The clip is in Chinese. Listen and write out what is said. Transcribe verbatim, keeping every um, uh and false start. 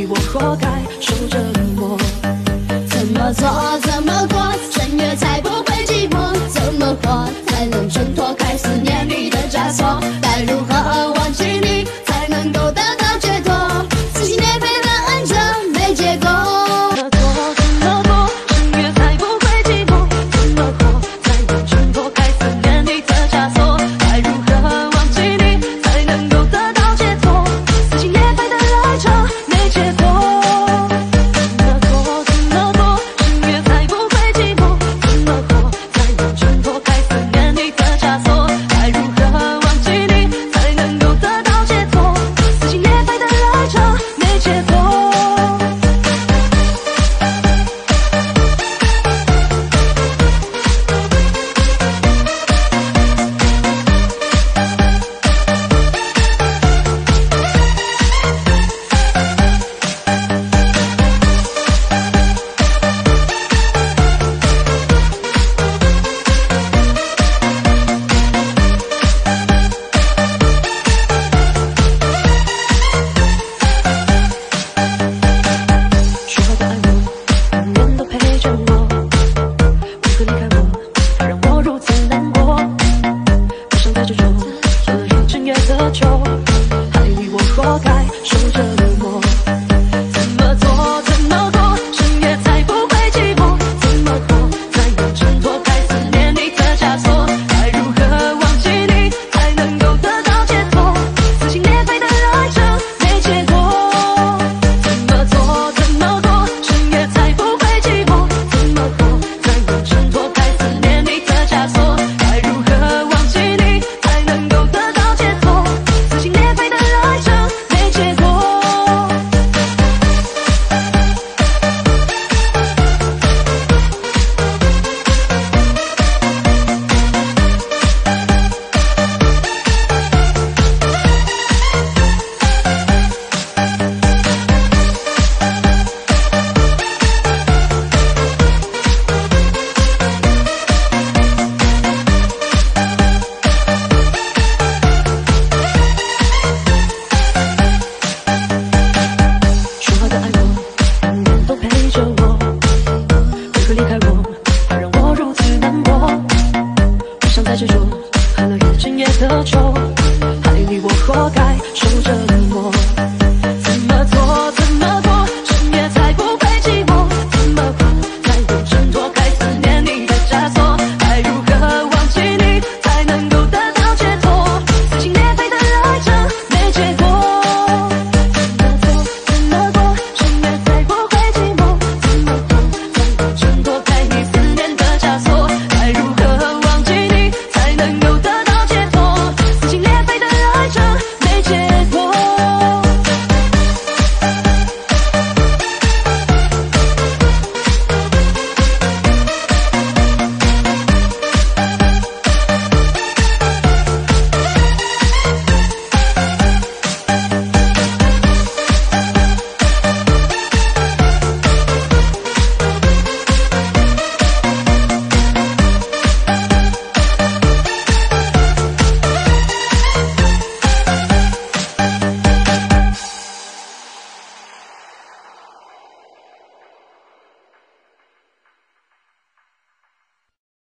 你我活该受折磨。怎么做，怎么过，穿越才不会寂寞？怎么活才能挣脱开思念里的枷锁？